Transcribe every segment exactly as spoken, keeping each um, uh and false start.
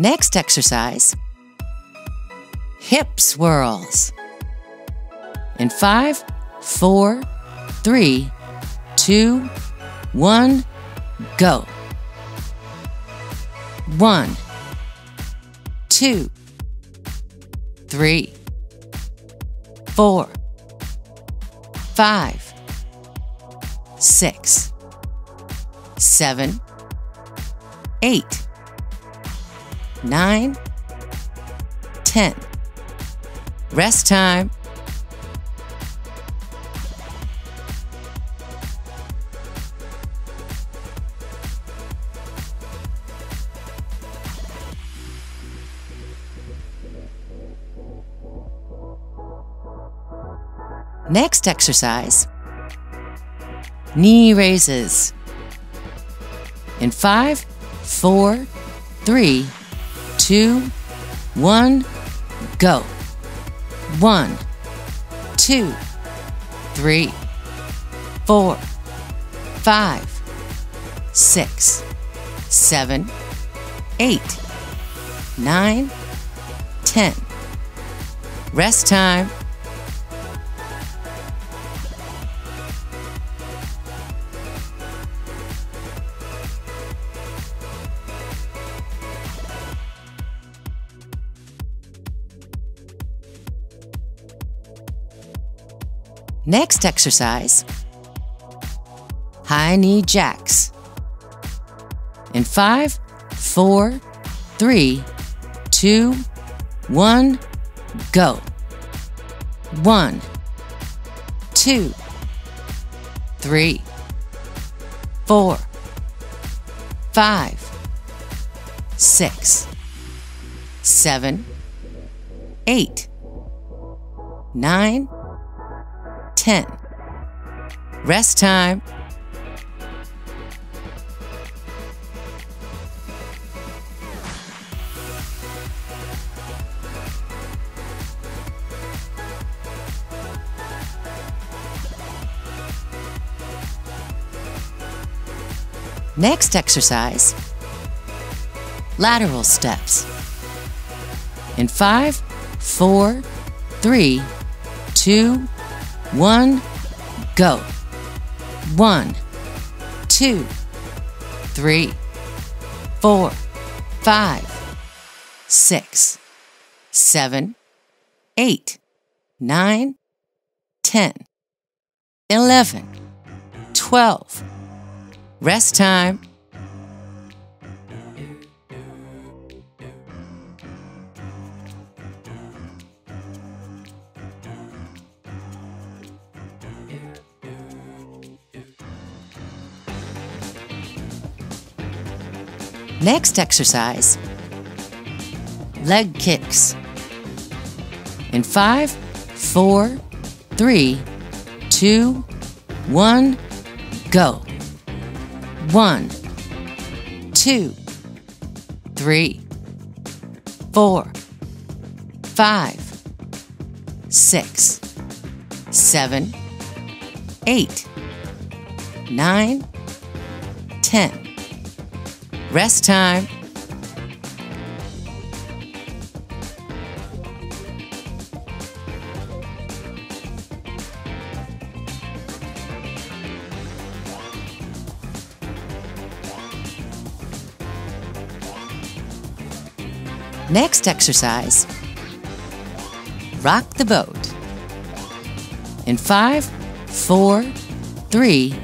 Next exercise, hip swirls. In five, four, three, two, one, go. One, two, three, four, five, six, seven, eight, nine, ten. Rest time. Next exercise, knee raises. In five, four, three, two, one, go. One, two, three, four, five, six, seven, eight, nine, ten. Rest time. Next exercise, high knee jacks. In five, four, three, two, one, go. One, two, three, four, five, six, seven, eight, nine, ten. Rest time. Next exercise, lateral steps. In five, four, three, two, one, go. One, two, three, four, five, six, seven, eight, nine, ten, eleven, twelve. Rest time. Next exercise, leg kicks. In five, four, three, two, one, go. One, two, three, four, five, six, seven, eight, nine, ten. Rest time. Next exercise, rock the boat. In five, four, three,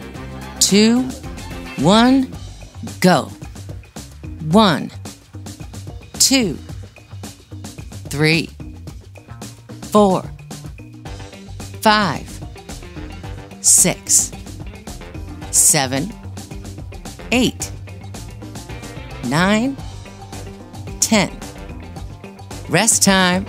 two, one, go. One, two, three, four, five, six, seven, eight, nine, ten. Rest time.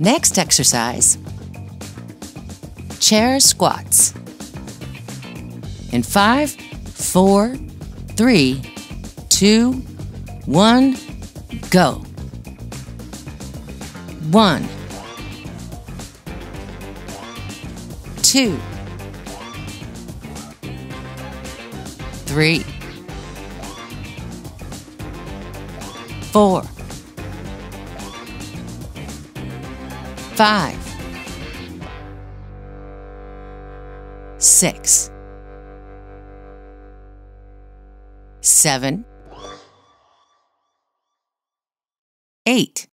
Next exercise, chair squats. In five, four, three, two, one, go. One, two, three, four, five, six, seven, eight,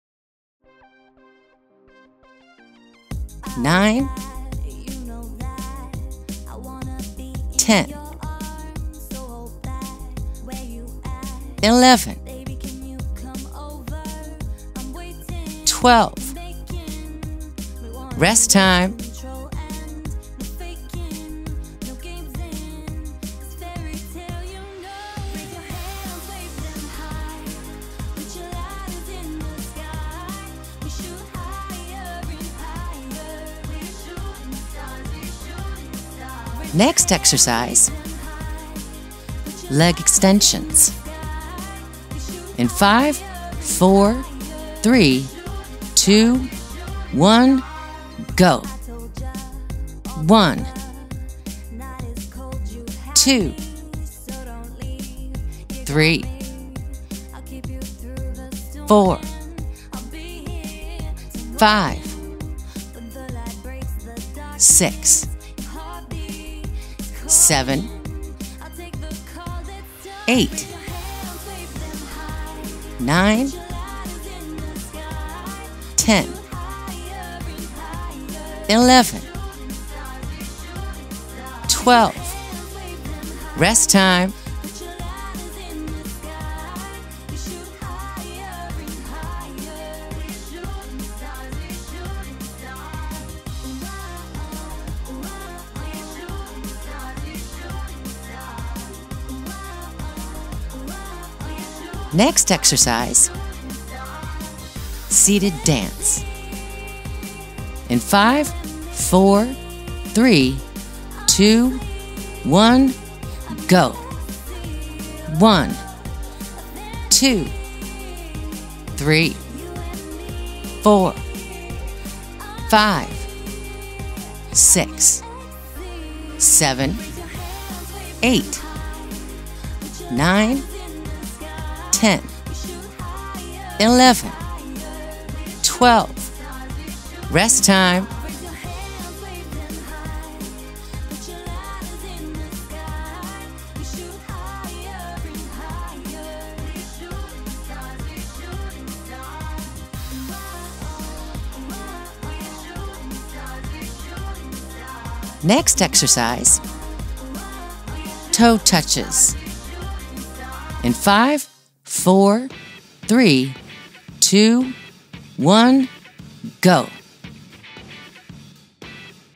nine, ten, eleven, twelve, rest time, Next exercise, leg extensions. In five, four, three, two, one, go. One, two, three, four, five, six, seven, eight, nine, ten, eleven, twelve, rest time, Next exercise, seated dance. In five, four, three, two, one, go. One, two, three, four, five, six, seven, eight, nine, ten, eleven, twelve, rest time, Next exercise, toe touches. In five, four, three, two, one, go.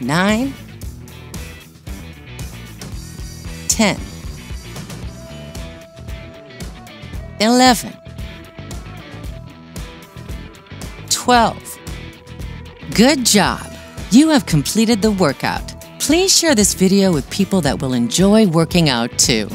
nine, ten, eleven, twelve. Good job! You have completed the workout. Please share this video with people that will enjoy working out too.